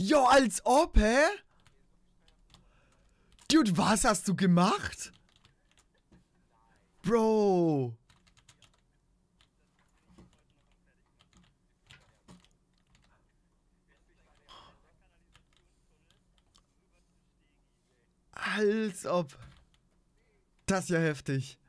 Jo, als ob, hä? Dude, was hast du gemacht? Bro. Als ob. Das ist ja heftig.